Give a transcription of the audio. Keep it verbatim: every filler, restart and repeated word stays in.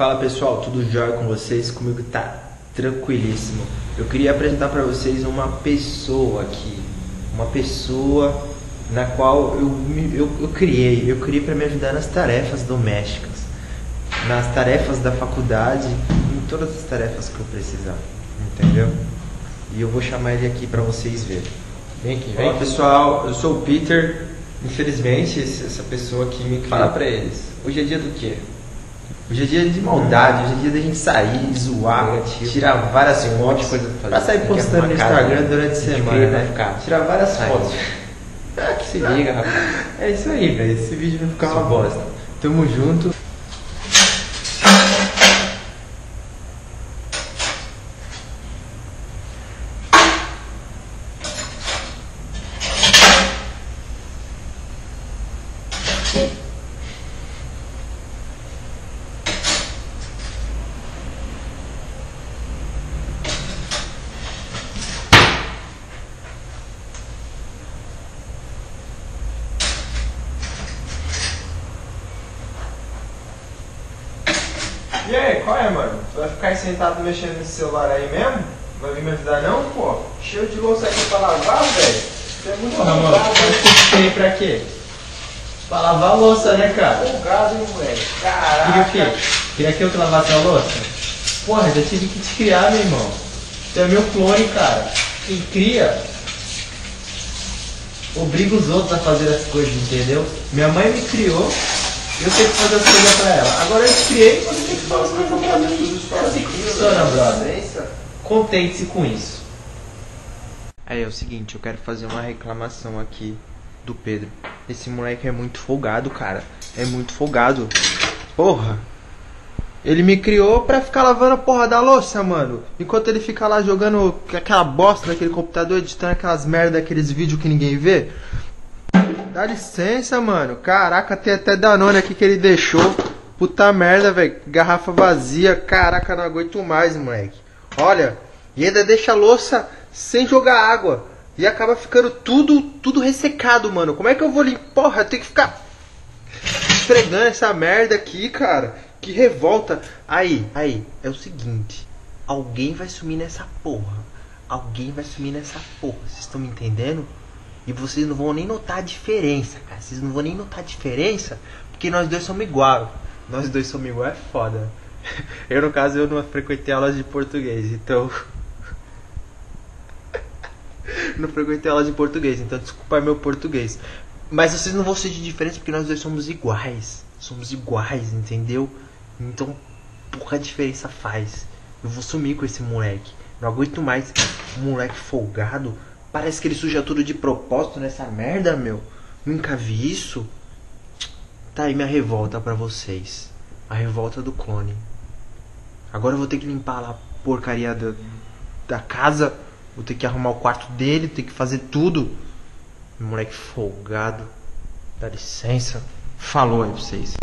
Fala pessoal, tudo jóia com vocês? Comigo tá tranquilíssimo. Eu queria apresentar para vocês uma pessoa aqui, uma pessoa na qual eu, eu, eu criei, eu criei para me ajudar nas tarefas domésticas, nas tarefas da faculdade, em todas as tarefas que eu precisar, entendeu? E eu vou chamar ele aqui para vocês verem. Vem aqui, vem. Olá pessoal, eu sou o Peter. Infelizmente essa pessoa aqui me fala para eles. Hoje é dia do quê? Hoje é dia de maldade, hoje é dia da gente sair, zoar, negativo, tirar várias fotos pra sair postando no Instagram durante a semana, né? Ficar. Tirar várias Ai, fotos. Que se liga, rapaz. É isso aí, velho. Esse vídeo vai ficar uma bosta. Tamo junto. E aí, qual é, mano? Tu vai ficar aí sentado mexendo nesse celular aí mesmo? Vai vir me ajudar não, pô? Cheio de louça aqui pra lavar, velho? Você é muito bom, mano. Mas tem pra quê? Pra lavar a louça, né, cara? Folgado, hein, velho? Caraca. Queria o quê? Queria que eu lavasse a louça? Porra, já tive que te criar, meu irmão. Tu é meu clone, cara. Quem cria, obriga os outros a fazer as coisas, entendeu? Minha mãe me criou. Eu tenho que fazer as coisas pra ela. Agora eu criei e você tem que fazer as coisas pra mim. É assim que funciona, brother. Contente-se com isso. Aí é o seguinte, eu quero fazer uma reclamação aqui do Pedro. Esse moleque é muito folgado, cara. É muito folgado. Porra. Ele me criou pra ficar lavando a porra da louça, mano. Enquanto ele fica lá jogando aquela bosta daquele computador, editando aquelas merda, aqueles vídeos que ninguém vê. Dá licença, mano. Caraca, tem até Danone aqui que ele deixou. Puta merda, velho. Garrafa vazia. Caraca, não aguento mais, moleque. Olha, e ainda deixa a louça sem jogar água. E acaba ficando tudo, tudo ressecado, mano. Como é que eu vou limpar? Porra, eu tenho que ficar esfregando essa merda aqui, cara. Que revolta. Aí, aí, é o seguinte. Alguém vai sumir nessa porra. Alguém vai sumir nessa porra. Vocês estão me entendendo? E vocês não vão nem notar a diferença, cara. Vocês não vão nem notar a diferença, porque nós dois somos iguais. Nós dois somos iguais é foda. Eu, no caso, eu não frequentei aulas de português, então... não frequentei aulas de português, então desculpa meu português. Mas vocês não vão ser de diferença, porque nós dois somos iguais. Somos iguais, entendeu? Então, pouca diferença faz. Eu vou sumir com esse moleque. Não aguento mais moleque folgado. Parece que ele suja tudo de propósito nessa merda, meu. Nunca vi isso. Tá aí minha revolta pra vocês. A revolta do clone. Agora eu vou ter que limpar lá a porcaria da, da casa. Vou ter que arrumar o quarto dele. Vou ter que fazer tudo. Moleque folgado. Dá licença. Falou aí pra vocês.